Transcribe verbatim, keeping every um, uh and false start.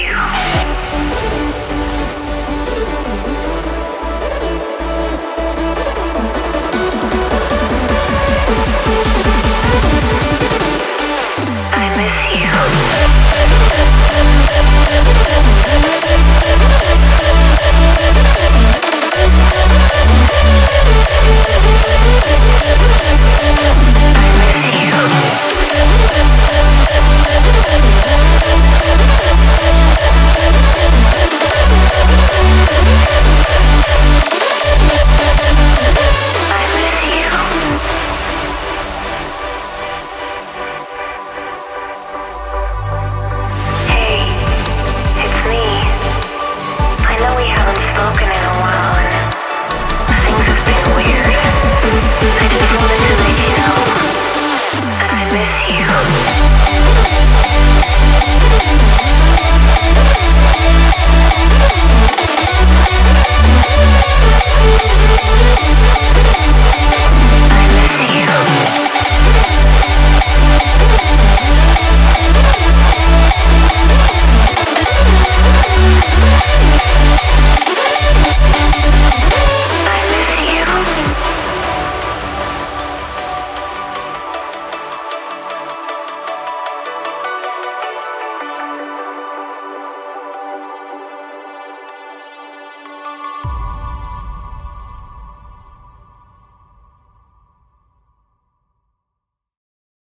you.